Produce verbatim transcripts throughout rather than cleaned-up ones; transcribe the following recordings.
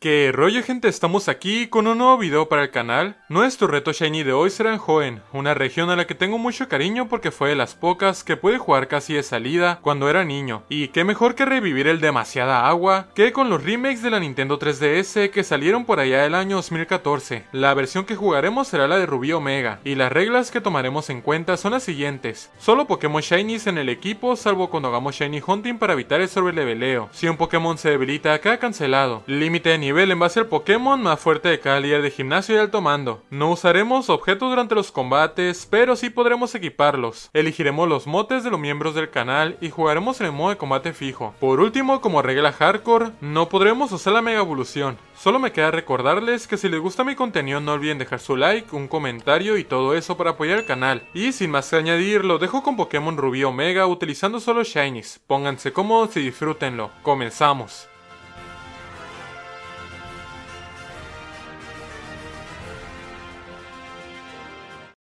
¿Qué rollo, gente? Estamos aquí con un nuevo video para el canal. Nuestro reto shiny de hoy será en Hoenn, una región a la que tengo mucho cariño porque fue de las pocas que pude jugar casi de salida cuando era niño. Y qué mejor que revivir el demasiada agua que con los remakes de la Nintendo tres D S que salieron por allá del año dos mil catorce. La versión que jugaremos será la de Rubí Omega, y las reglas que tomaremos en cuenta son las siguientes. Solo Pokémon shinies en el equipo, salvo cuando hagamos shiny hunting para evitar el sobreleveleo. Si un Pokémon se debilita, queda cancelado. Límite de nivel nivel en base al Pokémon más fuerte de cada líder de gimnasio y alto mando. No usaremos objetos durante los combates, pero sí podremos equiparlos. Elegiremos los motes de los miembros del canal y jugaremos en el modo de combate fijo. Por último, como regla hardcore, no podremos usar la mega evolución. Solo me queda recordarles que si les gusta mi contenido no olviden dejar su like, un comentario y todo eso para apoyar el canal. Y sin más que añadir, lo dejo con Pokémon Rubí Omega utilizando solo shinies. Pónganse cómodos y disfrútenlo. Comenzamos.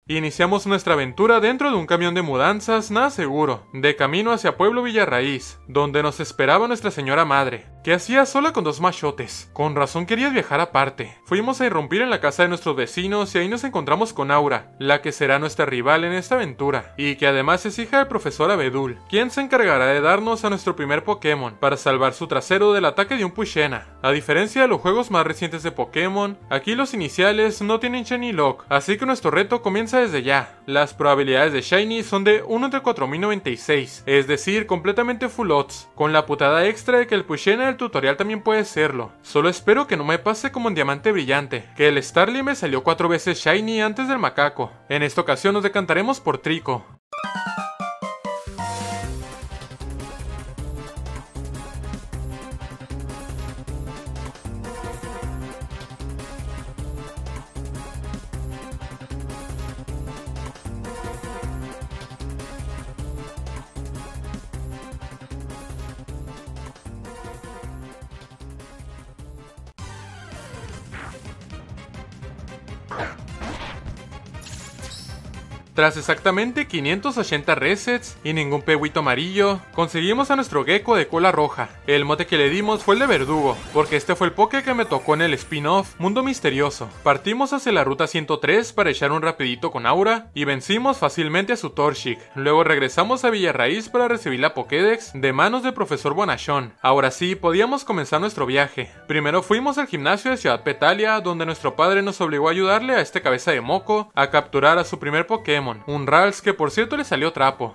Iniciamos nuestra aventura dentro de un camión de mudanzas, nada seguro, de camino hacia Pueblo Villarraíz, donde nos esperaba nuestra señora madre, que hacía sola con dos machotes. Con razón querías viajar aparte. Fuimos a irrumpir en la casa de nuestros vecinos y ahí nos encontramos con Aura, la que será nuestra rival en esta aventura, y que además es hija del profesor Abedul, quien se encargará de darnos a nuestro primer Pokémon, para salvar su trasero del ataque de un Pushena. A diferencia de los juegos más recientes de Pokémon, aquí los iniciales no tienen Shiny Lock, así que nuestro reto comienza desde ya. Las probabilidades de shiny son de uno entre cuatro mil noventa y seis, es decir, completamente full odds, con la putada extra de que el Pushena del tutorial también puede serlo. Solo espero que no me pase como en Diamante Brillante, que el Starly me salió cuatro veces shiny antes del macaco. En esta ocasión nos decantaremos por Trico. Tras exactamente quinientos ochenta resets y ningún pehuito amarillo, conseguimos a nuestro gecko de cola roja. El mote que le dimos fue el de Verdugo, porque este fue el poke que me tocó en el spin-off Mundo Misterioso. Partimos hacia la Ruta ciento tres para echar un rapidito con Aura y vencimos fácilmente a su Torchic. Luego regresamos a Villarraíz para recibir la Pokédex de manos del profesor Bonashon. Ahora sí, podíamos comenzar nuestro viaje. Primero fuimos al gimnasio de Ciudad Petalia, donde nuestro padre nos obligó a ayudarle a este cabeza de moco a capturar a su primer Pokémon, un Ralts que por cierto le salió trapo.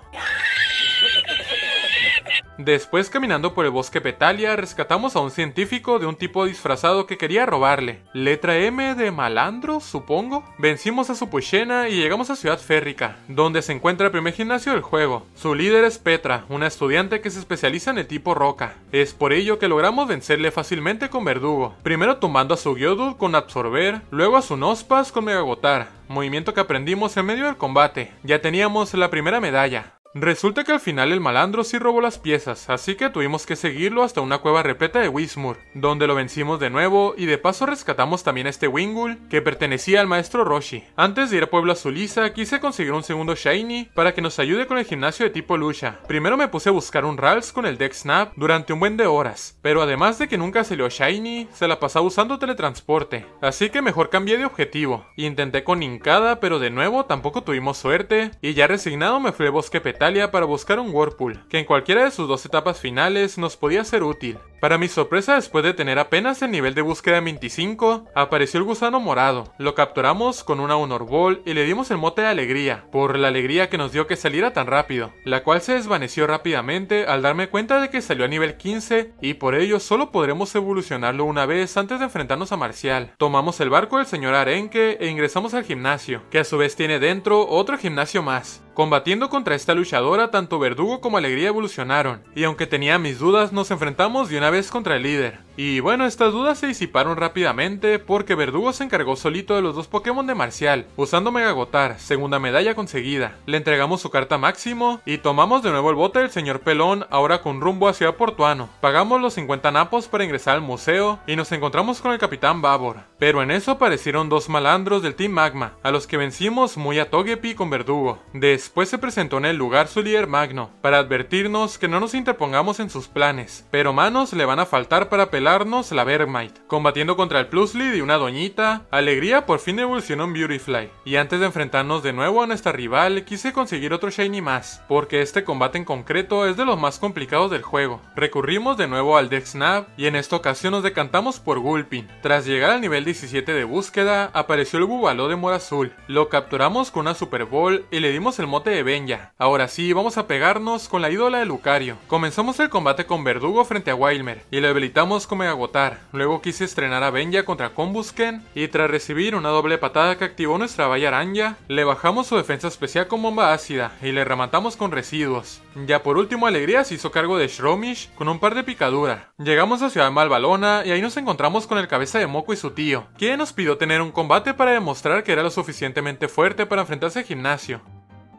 Después, caminando por el Bosque Petalia, rescatamos a un científico de un tipo disfrazado que quería robarle. Letra M de malandro, supongo. Vencimos a su Pushena y llegamos a Ciudad Férrica, donde se encuentra el primer gimnasio del juego. Su líder es Petra, una estudiante que se especializa en el tipo roca. Es por ello que logramos vencerle fácilmente con Verdugo, primero tumbando a su Gyodo con Absorber, luego a su Nospas con Megagotar, movimiento que aprendimos en medio del combate. Ya teníamos la primera medalla. Resulta que al final el malandro sí robó las piezas, así que tuvimos que seguirlo hasta una cueva repleta de Wismur, donde lo vencimos de nuevo y de paso rescatamos también a este Wingull que pertenecía al maestro Roshi. Antes de ir a Pueblo Azulisa quise conseguir un segundo shiny para que nos ayude con el gimnasio de tipo lucha. Primero me puse a buscar un Ralts con el Deck Snap durante un buen de horas, pero además de que nunca salió shiny, se la pasaba usando teletransporte, así que mejor cambié de objetivo. Intenté con Hincada, pero de nuevo tampoco tuvimos suerte y ya resignado me fui al Bosque Petalia para buscar un Whirlpool, que en cualquiera de sus dos etapas finales nos podía ser útil. Para mi sorpresa, después de tener apenas el nivel de búsqueda en veinticinco, apareció el gusano morado. Lo capturamos con una Honor Ball y le dimos el mote de Alegría, por la alegría que nos dio que saliera tan rápido, la cual se desvaneció rápidamente al darme cuenta de que salió a nivel quince y por ello solo podremos evolucionarlo una vez antes de enfrentarnos a Marcial. Tomamos el barco del señor Arenque e ingresamos al gimnasio, que a su vez tiene dentro otro gimnasio más. Combatiendo contra esta luchadora, tanto Verdugo como Alegría evolucionaron, y aunque tenía mis dudas, nos enfrentamos de una vez contra el líder. Y bueno, estas dudas se disiparon rápidamente porque Verdugo se encargó solito de los dos Pokémon de Marcial, usando Megagotar, segunda medalla conseguida. Le entregamos su carta máximo y tomamos de nuevo el bote del señor Pelón, ahora con rumbo a Ciudad Portuano. Pagamos los cincuenta napos para ingresar al museo y nos encontramos con el Capitán Babor. Pero en eso aparecieron dos malandros del Team Magma, a los que vencimos muy a togepi con Verdugo. De Después se presentó en el lugar su líder Magno, para advertirnos que no nos interpongamos en sus planes, pero manos le van a faltar para pelarnos la Vermite. Combatiendo contra el Plusly y una doñita, Alegría por fin evolucionó en Beautyfly, y antes de enfrentarnos de nuevo a nuestra rival, quise conseguir otro Shiny más, porque este combate en concreto es de los más complicados del juego. Recurrimos de nuevo al Deck Snap, y en esta ocasión nos decantamos por Gulpin. Tras llegar al nivel diecisiete de búsqueda, apareció el Bubaló de Mora Azul, lo capturamos con una Super Ball y le dimos el mote de Benja. Ahora sí, vamos a pegarnos con la ídola de Lucario. Comenzamos el combate con Verdugo frente a Wylmer y lo debilitamos con Megagotar. Luego quise estrenar a Benja contra Combusken y tras recibir una doble patada que activó nuestra Valla Araña, le bajamos su defensa especial con Bomba Ácida y le rematamos con Residuos. Ya por último Alegría se hizo cargo de Shromish con un par de picadura. Llegamos a Ciudad Malvalona y ahí nos encontramos con el Cabeza de Moco y su tío, quien nos pidió tener un combate para demostrar que era lo suficientemente fuerte para enfrentarse al gimnasio.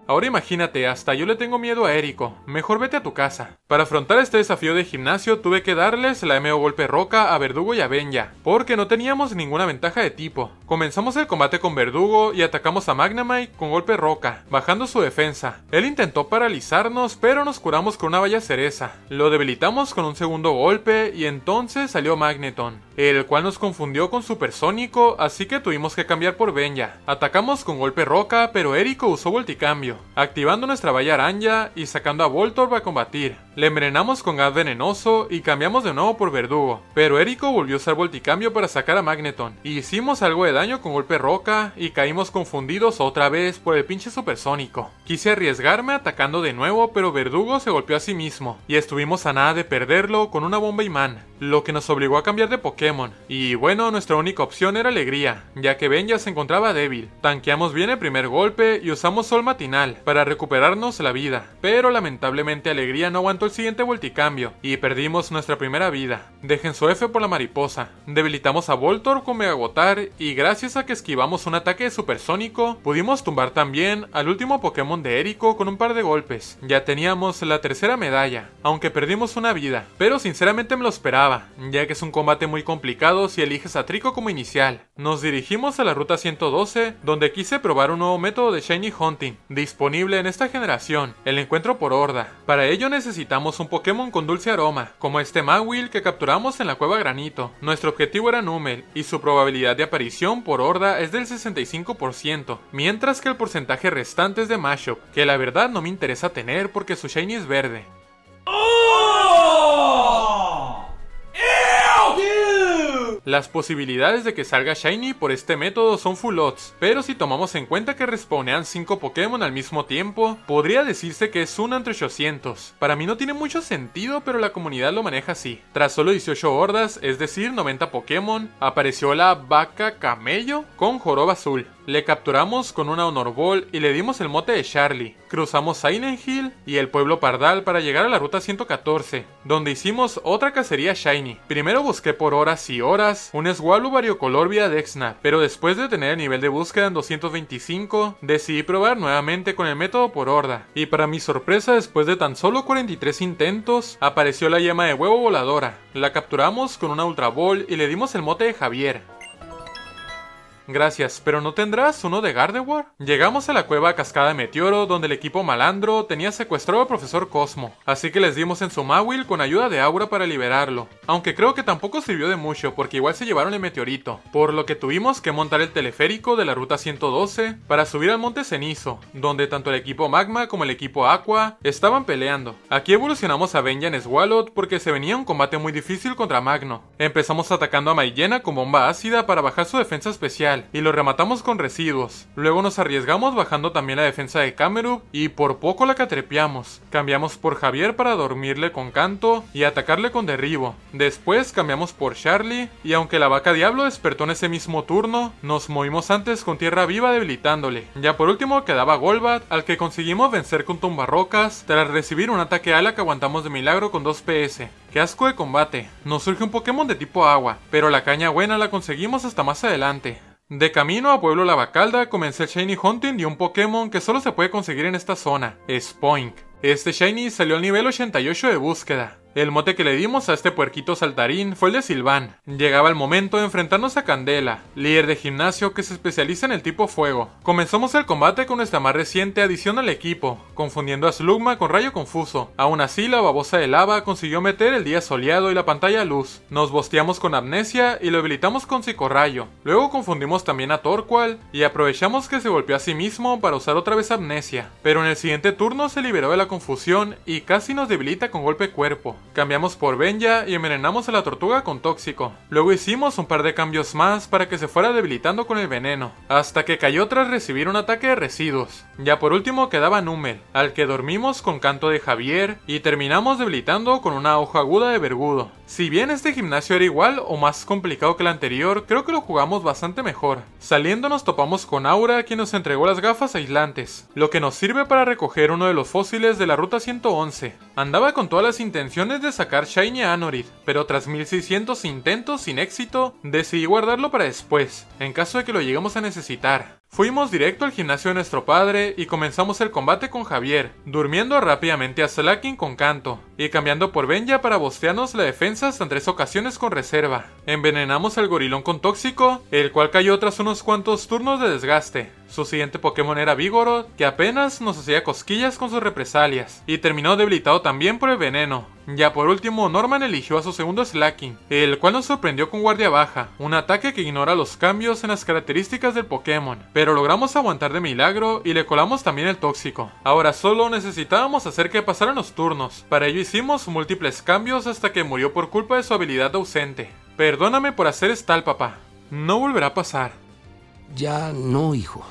Ahora imagínate, hasta yo le tengo miedo a Erico, mejor vete a tu casa. Para afrontar este desafío de gimnasio tuve que darles la M O Golpe Roca a Verdugo y a Benja, porque no teníamos ninguna ventaja de tipo. Comenzamos el combate con Verdugo y atacamos a Magnemite con Golpe Roca, bajando su defensa. Él intentó paralizarnos, pero nos curamos con una Baya Cereza. Lo debilitamos con un segundo golpe y entonces salió Magneton, el cual nos confundió con Supersónico, así que tuvimos que cambiar por Benja. Atacamos con Golpe Roca, pero Erico usó Volticambio, activando nuestra Valla Araña y sacando a Voltorb a combatir. Le envenenamos con gas venenoso y cambiamos de nuevo por Verdugo, pero Erico volvió a usar Volticambio para sacar a Magneton. E hicimos algo de daño con Golpe Roca y caímos confundidos otra vez por el pinche Supersónico. Quise arriesgarme atacando de nuevo, pero Verdugo se golpeó a sí mismo y estuvimos a nada de perderlo con una Bomba Imán, lo que nos obligó a cambiar de Pokémon. Y bueno, nuestra única opción era Alegría, ya que Benja se encontraba débil. Tanqueamos bien el primer golpe y usamos Sol Matinal para recuperarnos la vida, pero lamentablemente Alegría no aguantó el siguiente Volticambio y perdimos nuestra primera vida. Dejen su F por la mariposa. Debilitamos a Voltorb con Megagotar y gracias a que esquivamos un ataque de Supersónico pudimos tumbar también al último Pokémon de Erico con un par de golpes. Ya teníamos la tercera medalla, aunque perdimos una vida, pero sinceramente me lo esperaba, ya que es un combate muy complicado si eliges a Trico como inicial. Nos dirigimos a la Ruta ciento doce, donde quise probar un nuevo método de Shiny Hunting disponible en esta generación, el encuentro por horda. Para ello necesitamos un Pokémon con dulce aroma, como este Mawile que capturamos en la Cueva Granito. Nuestro objetivo era Numel, y su probabilidad de aparición por horda es del sesenta y cinco por ciento, mientras que el porcentaje restante es de Mashup, que la verdad no me interesa tener porque su Shiny es verde. Las posibilidades de que salga Shiny por este método son full odds, pero si tomamos en cuenta que respawnean cinco Pokémon al mismo tiempo, podría decirse que es uno entre ochocientos. Para mí no tiene mucho sentido, pero la comunidad lo maneja así. Tras solo dieciocho hordas, es decir, noventa Pokémon, apareció la Vaca Camello con Joroba Azul. Le capturamos con una Honor Ball y le dimos el mote de Charlie. Cruzamos Silent Hill y el Pueblo Pardal para llegar a la Ruta ciento catorce, donde hicimos otra cacería Shiny. Primero busqué por horas y horas un Swallow variocolor vía Deck Snap, pero después de tener el nivel de búsqueda en doscientos veinticinco, decidí probar nuevamente con el método por horda. Y para mi sorpresa, después de tan solo cuarenta y tres intentos, apareció la Yema de Huevo Voladora. La capturamos con una Ultra Ball y le dimos el mote de Javier. Gracias, pero ¿no tendrás uno de Gardevoir? Llegamos a la cueva Cascada Meteoro, donde el equipo malandro tenía secuestrado al profesor Cosmo, así que les dimos en su Mawile con ayuda de Aura para liberarlo, aunque creo que tampoco sirvió de mucho porque igual se llevaron el meteorito, por lo que tuvimos que montar el teleférico de la Ruta ciento doce para subir al Monte Cenizo, donde tanto el equipo Magma como el equipo Aqua estaban peleando. Aquí evolucionamos a Benja en Swalot porque se venía un combate muy difícil contra Magno. Empezamos atacando a Maillena con Bomba Ácida para bajar su defensa especial y lo rematamos con Residuos. Luego nos arriesgamos bajando también la defensa de Camerup y por poco la catrepeamos. Cambiamos por Javier para dormirle con Canto y atacarle con Derribo. Después cambiamos por Charlie y aunque la Vaca Diablo despertó en ese mismo turno, nos movimos antes con Tierra Viva debilitándole. Ya por último quedaba Golbat, al que conseguimos vencer con Tumbarrocas tras recibir un ataque ala que aguantamos de milagro con dos P S. ¡Qué asco de combate! Nos surge un Pokémon de tipo agua, pero la caña buena la conseguimos hasta más adelante. De camino a Pueblo La Bacalda comencé el Shiny Hunting de un Pokémon que solo se puede conseguir en esta zona, Spoink. Este Shiny salió al nivel ochenta y ocho de búsqueda. El mote que le dimos a este puerquito saltarín fue el de Silván. Llegaba el momento de enfrentarnos a Candela, líder de gimnasio que se especializa en el tipo fuego. Comenzamos el combate con nuestra más reciente adición al equipo, confundiendo a Slugma con Rayo Confuso. Aún así, la babosa de lava consiguió meter el día soleado y la pantalla luz. Nos bosteamos con Amnesia y lo habilitamos con Psicorrayo. Luego confundimos también a Torqual y aprovechamos que se golpeó a sí mismo para usar otra vez Amnesia. Pero en el siguiente turno se liberó de la confusión y casi nos debilita con golpe cuerpo. Cambiamos por Benja y envenenamos a la tortuga con tóxico. Luego hicimos un par de cambios más para que se fuera debilitando con el veneno, hasta que cayó tras recibir un ataque de residuos. Ya por último quedaba Númel, al que dormimos con canto de Javier y terminamos debilitando con una hoja aguda de Verdugo. Si bien este gimnasio era igual o más complicado que el anterior, creo que lo jugamos bastante mejor. Saliendo nos topamos con Aura, quien nos entregó las gafas aislantes, lo que nos sirve para recoger uno de los fósiles de la Ruta ciento once. Andaba con todas las intenciones de sacar Shiny a Anorid, pero tras mil seiscientos intentos sin éxito, decidí guardarlo para después, en caso de que lo lleguemos a necesitar. Fuimos directo al gimnasio de nuestro padre y comenzamos el combate con Javier, durmiendo rápidamente a Slaking con canto, y cambiando por Benja para bostearnos la defensa hasta en tres ocasiones con reserva. Envenenamos al gorilón con tóxico, el cual cayó tras unos cuantos turnos de desgaste. Su siguiente Pokémon era Vigoroth, que apenas nos hacía cosquillas con sus represalias, y terminó debilitado también por el veneno. Ya por último, Norman eligió a su segundo Slaking, el cual nos sorprendió con guardia baja, un ataque que ignora los cambios en las características del Pokémon, pero logramos aguantar de milagro y le colamos también el tóxico. Ahora solo necesitábamos hacer que pasaran los turnos, para ello hicimos múltiples cambios hasta que murió por culpa de su habilidad ausente. Perdóname por hacer estal, papá, no volverá a pasar. Ya no, hijo,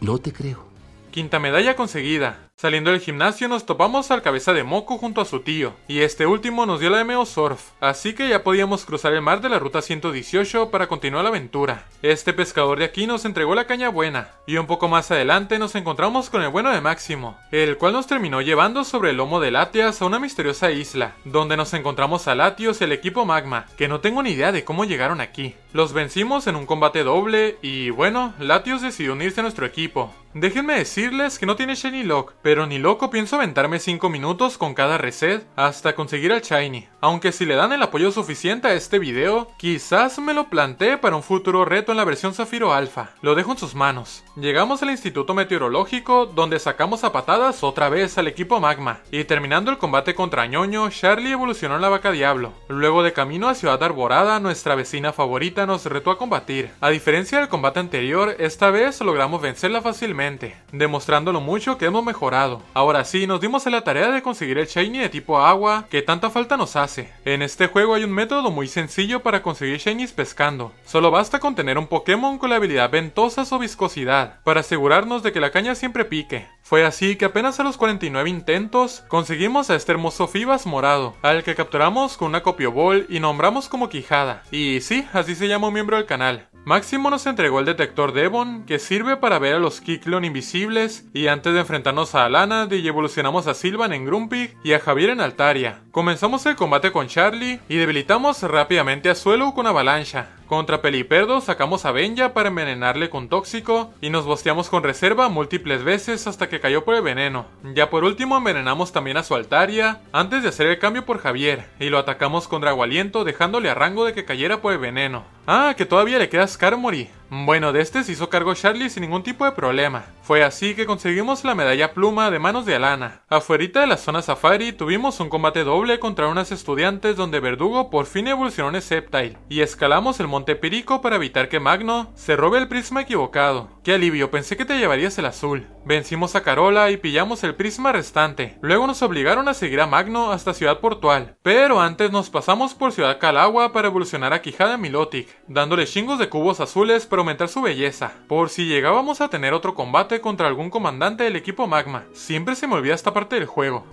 no te creo. Quinta medalla conseguida. Saliendo del gimnasio nos topamos al cabeza de moco junto a su tío, y este último nos dio la de Meosurf, así que ya podíamos cruzar el mar de la ruta ciento dieciocho para continuar la aventura. Este pescador de aquí nos entregó la caña buena, y un poco más adelante nos encontramos con el bueno de Máximo, el cual nos terminó llevando sobre el lomo de Latias a una misteriosa isla, donde nos encontramos a Latios y el equipo Magma, que no tengo ni idea de cómo llegaron aquí. Los vencimos en un combate doble y bueno, Latios decidió unirse a nuestro equipo. Déjenme decirles que no tiene Shiny Lock, pero ni loco pienso aventarme cinco minutos con cada reset hasta conseguir al Shiny. Aunque si le dan el apoyo suficiente a este video, quizás me lo plantee para un futuro reto en la versión Zafiro Alpha. Lo dejo en sus manos. Llegamos al Instituto Meteorológico, donde sacamos a patadas otra vez al equipo Magma. Y terminando el combate contra Ñoño, Charlie evolucionó en la Vaca Diablo. Luego de camino a Ciudad Arborada, nuestra vecina favorita nos retó a combatir. A diferencia del combate anterior, esta vez logramos vencerla fácilmente, demostrando lo mucho que hemos mejorado. Ahora sí, nos dimos a la tarea de conseguir el Shiny de tipo agua que tanta falta nos hace. En este juego hay un método muy sencillo para conseguir Shinies pescando. Solo basta con tener un Pokémon con la habilidad ventosas o viscosidad, para asegurarnos de que la caña siempre pique. Fue así que apenas a los cuarenta y nueve intentos, conseguimos a este hermoso Fibas morado, al que capturamos con una copiobol y nombramos como Quijada. Y sí, así se llama un miembro del canal. Máximo nos entregó el detector Devon, que sirve para ver a los Kikleon invisibles, y antes de enfrentarnos a Alana, evolucionamos a Sylvan en Grumpig y a Javier en Altaria. Comenzamos el combate con Charlie y debilitamos rápidamente a Suelo con avalancha. Contra Peliperdo sacamos a Benja para envenenarle con tóxico y nos bosteamos con reserva múltiples veces hasta que cayó por el veneno. Ya por último envenenamos también a su Altaria antes de hacer el cambio por Javier y lo atacamos con Dragualiento dejándole a rango de que cayera por el veneno. Ah, que todavía le queda Skarmory. Bueno, de este se hizo cargo Charlie sin ningún tipo de problema. Fue así que conseguimos la medalla pluma de manos de Alana. Afuerita de la zona Safari tuvimos un combate doble contra unas estudiantes donde Verdugo por fin evolucionó en Sceptile y escalamos el monte Perico para evitar que Magno se robe el prisma equivocado. Qué alivio, pensé que te llevarías el azul. Vencimos a Carola y pillamos el prisma restante. Luego nos obligaron a seguir a Magno hasta Ciudad Portual, pero antes nos pasamos por Ciudad Calagua para evolucionar a Quijada Milotic, dándole chingos de cubos azules para aumentar su belleza, por si llegábamos a tener otro combate contra algún comandante del equipo Magma. Siempre se me olvida esta parte del juego.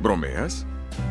¿Bromeas?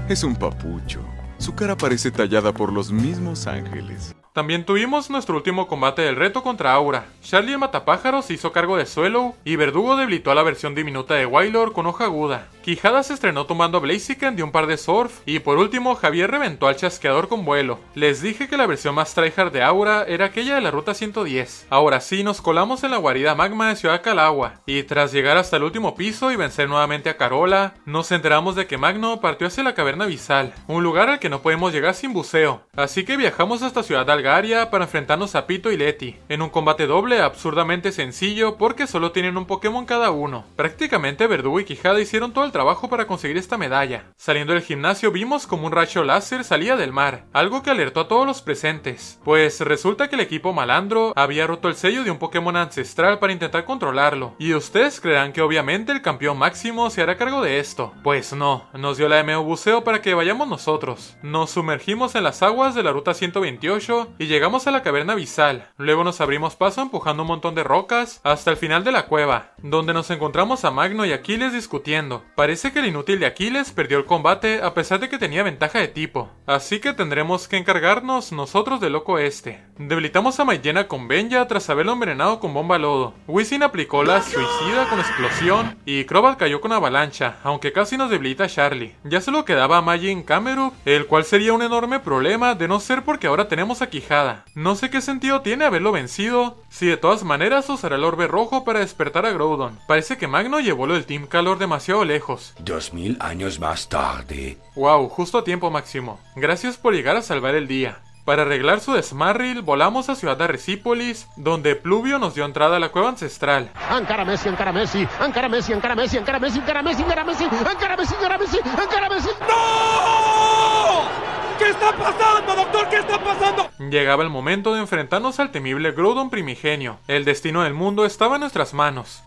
Es un papucho. Su cara parece tallada por los mismos ángeles. También tuvimos nuestro último combate del reto contra Aura. Charlie el Matapájaros hizo cargo de Suelo y Verdugo debilitó a la versión diminuta de Wailord con hoja aguda. Quijada se estrenó tomando a Blaziken de un par de Surf y por último Javier reventó al Chasqueador con vuelo. Les dije que la versión más tryhard de Aura era aquella de la Ruta ciento diez. Ahora sí, nos colamos en la guarida Magma de Ciudad Calagua y tras llegar hasta el último piso y vencer nuevamente a Carola, nos enteramos de que Magno partió hacia la caverna Visal, un lugar al que no podemos llegar sin buceo, así que viajamos hasta Ciudad Algaria para enfrentarnos a Pito y Leti, en un combate doble absurdamente sencillo porque solo tienen un Pokémon cada uno. Prácticamente Verdugo y Quijada hicieron todo el trabajo para conseguir esta medalla. Saliendo del gimnasio vimos como un rayo láser salía del mar, algo que alertó a todos los presentes, pues resulta que el equipo malandro había roto el sello de un Pokémon ancestral para intentar controlarlo, y ustedes creerán que obviamente el campeón máximo se hará cargo de esto. Pues no, nos dio la M O buceo para que vayamos nosotros. Nos sumergimos en las aguas de la ruta ciento veintiocho y llegamos a la caverna abisal. Luego nos abrimos paso empujando un montón de rocas hasta el final de la cueva, donde nos encontramos a Magno y Aquiles discutiendo. Parece que el inútil de Aquiles perdió el combate a pesar de que tenía ventaja de tipo, así que tendremos que encargarnos nosotros del loco este. Debilitamos a Maillena con Benja tras haberlo envenenado con bomba lodo. Wisin aplicó la suicida con explosión y Crobat cayó con avalancha, aunque casi nos debilita a Charlie. Ya solo quedaba a Majin Camerup, el cual sería un enorme problema de no ser porque ahora tenemos a Quijada. No sé qué sentido tiene haberlo vencido si de todas maneras usará el orbe rojo para despertar a Groudon. Parece que Magno llevó lo del Team Calor demasiado lejos. Dos mil años más tarde. Wow, justo a tiempo, Máximo. Gracias por llegar a salvar el día. Para arreglar su desmarril, volamos a Ciudad de Arrecípolis, donde Pluvio nos dio entrada a la cueva ancestral. ¡Ancara Messi, Ancara Messi! ¡Ancara Messi, Ancara Messi, Ancara Messi, Ancara Messi, Ancara Messi, Ancara Messi, Ancara Messi, Ancara Messi! ¡No! ¿Qué está pasando, doctor? ¿Qué está pasando? Llegaba el momento de enfrentarnos al temible Groudon primigenio. El destino del mundo estaba en nuestras manos.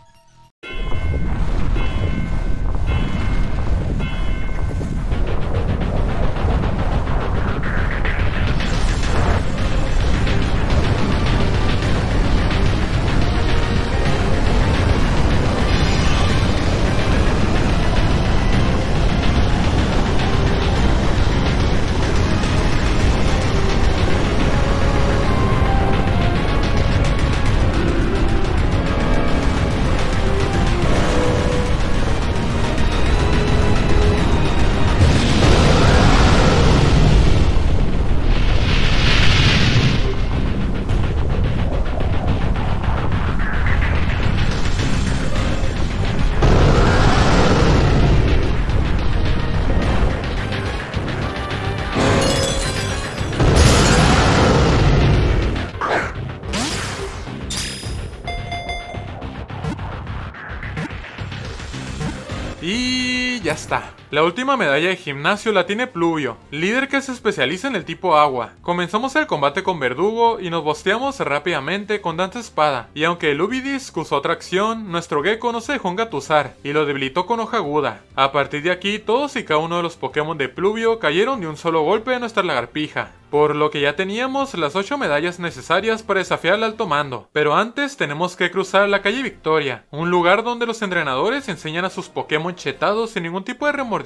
Ya está. La última medalla de gimnasio la tiene Pluvio, líder que se especializa en el tipo agua. Comenzamos el combate con Verdugo y nos bosteamos rápidamente con Danza Espada, y aunque el Ubidisc usó otra acción, nuestro Gecko no se dejó engatusar y lo debilitó con hoja aguda. A partir de aquí, todos y cada uno de los Pokémon de Pluvio cayeron de un solo golpe de nuestra lagarpija, por lo que ya teníamos las ocho medallas necesarias para desafiar al alto mando. Pero antes tenemos que cruzar la calle Victoria, un lugar donde los entrenadores enseñan a sus Pokémon chetados sin ningún tipo de remordimiento.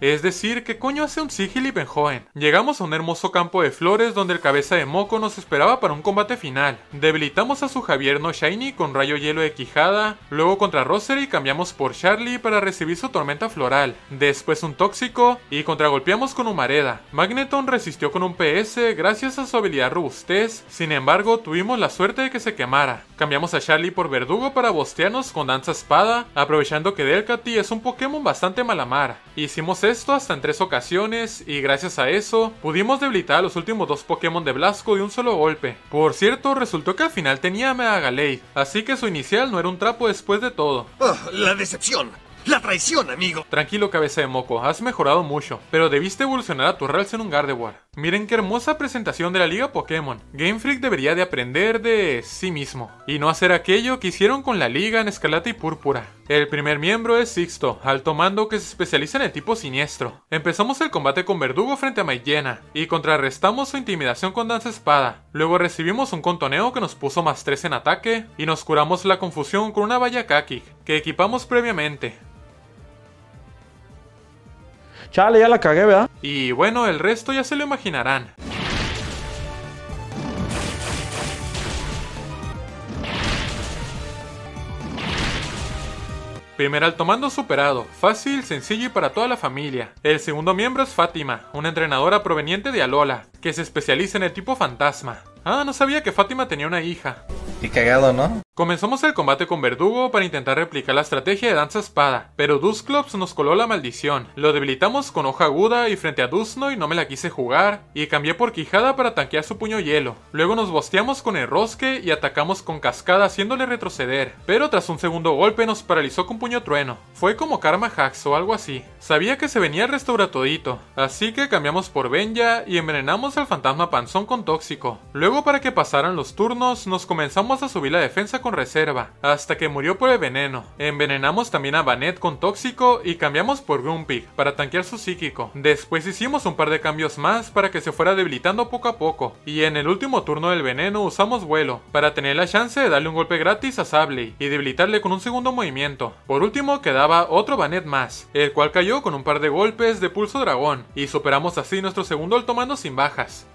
Es decir, ¿qué coño hace un Sigilip en Hoenn? Llegamos a un hermoso campo de flores donde el cabeza de moco nos esperaba para un combate final. Debilitamos a su Javier no Shiny con rayo hielo de Quijada, luego contra Rosery cambiamos por Charlie para recibir su tormenta floral, después un tóxico y contragolpeamos con Humareda. Magneton resistió con un pe gracias a su habilidad robustez, sin embargo tuvimos la suerte de que se quemara. Cambiamos a Charlie por Verdugo para bostearnos con Danza Espada, aprovechando que Delcati es un Pokémon bastante malamar. Hicimos esto hasta en tres ocasiones y gracias a eso pudimos debilitar a los últimos dos Pokémon de Blasco de un solo golpe. Por cierto, resultó que al final tenía a Megagotar, así que su inicial no era un trapo después de todo. Oh, la decepción. ¡La traición, amigo! Tranquilo, cabeza de moco, has mejorado mucho, pero debiste evolucionar a tu Ralts en un Gardevoir. Miren qué hermosa presentación de la Liga Pokémon. Game Freak debería de aprender de sí mismo, y no hacer aquello que hicieron con la Liga en Escarlata y Púrpura. El primer miembro es Sixto, alto mando que se especializa en el tipo siniestro. Empezamos el combate con Verdugo frente a Maillena, y contrarrestamos su intimidación con Danza Espada. Luego recibimos un contoneo que nos puso más tres en ataque, y nos curamos la confusión con una Baya Kakik, que equipamos previamente. Chale, ya la cagué, ¿verdad? Y bueno, el resto ya se lo imaginarán. Primer alto mando superado, fácil, sencillo y para toda la familia. El segundo miembro es Fátima, una entrenadora proveniente de Alola, que se especializa en el tipo fantasma. Ah, no sabía que Fátima tenía una hija. Qué cagado, ¿no? Comenzamos el combate con Verdugo para intentar replicar la estrategia de Danza Espada, pero Dusclops nos coló la maldición. Lo debilitamos con Hoja Aguda y frente a Dusnoy no me la quise jugar, y cambié por Quijada para tanquear su puño hielo. Luego nos bosteamos con Enrosque y atacamos con Cascada haciéndole retroceder, pero tras un segundo golpe nos paralizó con Puño Trueno. Fue como Karma Hacks o algo así. Sabía que se venía el Restauratodito, así que cambiamos por Benja y envenenamos al fantasma panzón con Tóxico. Luego, para que pasaran los turnos, nos comenzamos a subir la defensa con reserva, hasta que murió por el veneno. Envenenamos también a Banette con tóxico y cambiamos por Grumpig para tanquear su psíquico. Después hicimos un par de cambios más para que se fuera debilitando poco a poco, y en el último turno del veneno usamos vuelo para tener la chance de darle un golpe gratis a Sableye y debilitarle con un segundo movimiento. Por último quedaba otro Banette más, el cual cayó con un par de golpes de pulso dragón y superamos así nuestro segundo alto mando sin bajas.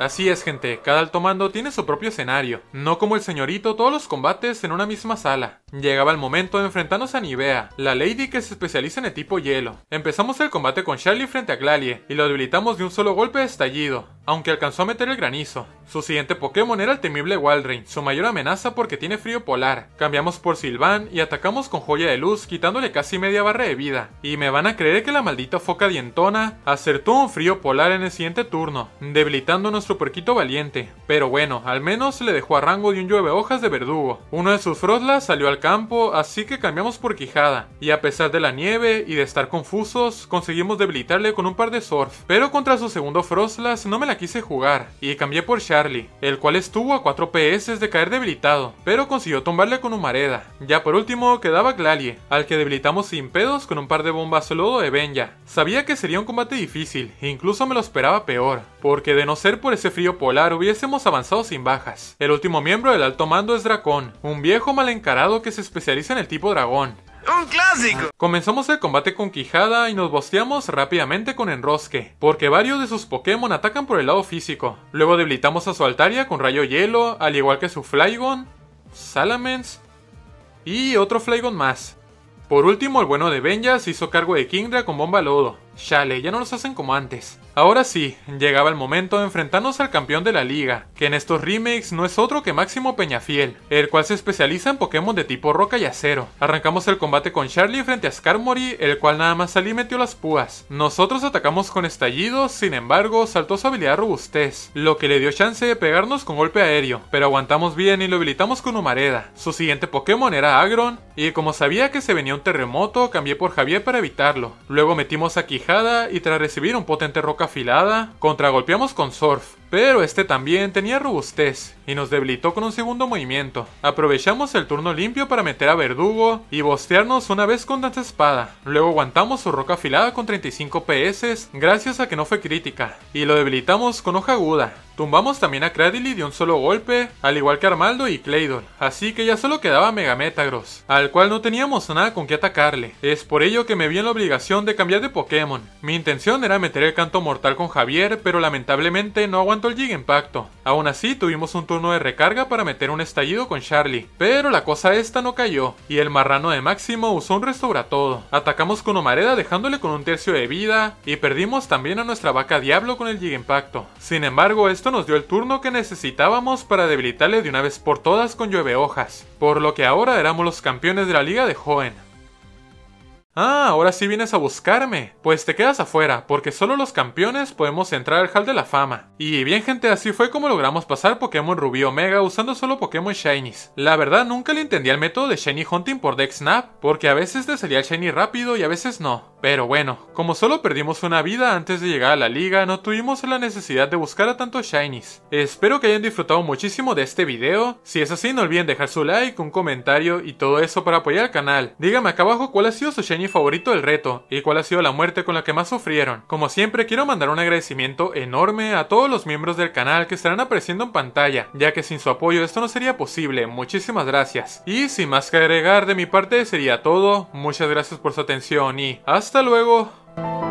Así es, gente, cada alto mando tiene su propio escenario, no como el señorito todos los combates en una misma sala. Llegaba el momento de enfrentarnos a Nivea, la lady que se especializa en el tipo hielo. Empezamos el combate con Charlie frente a Glalie y lo debilitamos de un solo golpe de estallido, aunque alcanzó a meter el granizo. Su siguiente Pokémon era el temible Walrein, su mayor amenaza porque tiene frío polar. Cambiamos por Sylvan y atacamos con Joya de Luz quitándole casi media barra de vida. Y me van a creer que la maldita foca dientona acertó un frío polar en el siguiente turno, debilitando nuestro puerquito valiente. Pero bueno, al menos le dejó a rango de un llueve hojas de Verdugo. Uno de sus Frozlas salió al campo, así que cambiamos por Quijada. Y a pesar de la nieve y de estar confusos, conseguimos debilitarle con un par de Surf. Pero contra su segundo Frozlas no me la quise jugar y cambié por Charlie, el cual estuvo a cuatro P S de caer debilitado, pero consiguió tumbarle con humareda. Ya por último quedaba Glalie, al que debilitamos sin pedos con un par de bombas lodo de Benja. Sabía que sería un combate difícil, incluso me lo esperaba peor, porque de no ser por ese frío polar hubiésemos avanzado sin bajas. El último miembro del alto mando es Dracón, un viejo mal encarado que se especializa en el tipo dragón. ¡Un clásico! Comenzamos el combate con Quijada y nos bosteamos rápidamente con Enrosque, porque varios de sus Pokémon atacan por el lado físico. Luego debilitamos a su Altaria con Rayo Hielo, al igual que su Flygon, Salamence y otro Flygon más. Por último, el bueno de Benja se hizo cargo de Kingdra con Bomba Lodo. Chale, ya no nos hacen como antes. Ahora sí, llegaba el momento de enfrentarnos al campeón de la liga, que en estos remakes no es otro que Máximo Peñafiel, el cual se especializa en Pokémon de tipo roca y acero. Arrancamos el combate con Charlie frente a Skarmory, el cual nada más salí y metió las púas. Nosotros atacamos con estallidos, sin embargo, saltó su habilidad robustez, lo que le dio chance de pegarnos con golpe aéreo, pero aguantamos bien y lo habilitamos con humareda. Su siguiente Pokémon era Aggron, y como sabía que se venía un terremoto, cambié por Javier para evitarlo. Luego metimos a Quijada y tras recibir un potente roca afilada, contragolpeamos con Surf, pero este también tenía robustez y nos debilitó con un segundo movimiento. Aprovechamos el turno limpio para meter a Verdugo y bostearnos una vez con Danza Espada. Luego aguantamos su roca afilada con treinta y cinco P S gracias a que no fue crítica y lo debilitamos con Hoja Aguda. Tumbamos también a Cradily de un solo golpe, al igual que Armaldo y Claydol, así que ya solo quedaba Mega Metagross, al cual no teníamos nada con qué atacarle. Es por ello que me vi en la obligación de cambiar de Pokémon. Mi intención era meter el canto mortal con Javier, pero lamentablemente no aguantó el Gigantapacto. Aún así tuvimos un turno de recarga para meter un estallido con Charlie, pero la cosa esta no cayó, y el marrano de Máximo usó un Restauratodo. Atacamos con humareda dejándole con un tercio de vida, y perdimos también a nuestra vaca Diablo con el Gigantapacto. Sin embargo, esto nos dio el turno que necesitábamos para debilitarle de una vez por todas con llueve hojas, por lo que ahora éramos los campeones de la liga de Hoenn. Ah, ahora sí vienes a buscarme. Pues te quedas afuera, porque solo los campeones podemos entrar al Hall de la Fama. Y bien, gente, así fue como logramos pasar Pokémon Rubí Omega usando solo Pokémon Shinies. La verdad nunca le entendía el método de Shiny Hunting por Deck Snap, porque a veces te salía el Shiny rápido y a veces no. Pero bueno, como solo perdimos una vida antes de llegar a la liga, no tuvimos la necesidad de buscar a tantos Shinies. Espero que hayan disfrutado muchísimo de este video. Si es así, no olviden dejar su like, un comentario y todo eso para apoyar al canal. Díganme acá abajo cuál ha sido su Shiny favorito del reto y cuál ha sido la muerte con la que más sufrieron. Como siempre, quiero mandar un agradecimiento enorme a todos los miembros del canal que estarán apareciendo en pantalla, ya que sin su apoyo esto no sería posible. Muchísimas gracias. Y sin más que agregar, de mi parte sería todo. Muchas gracias por su atención y hasta luego.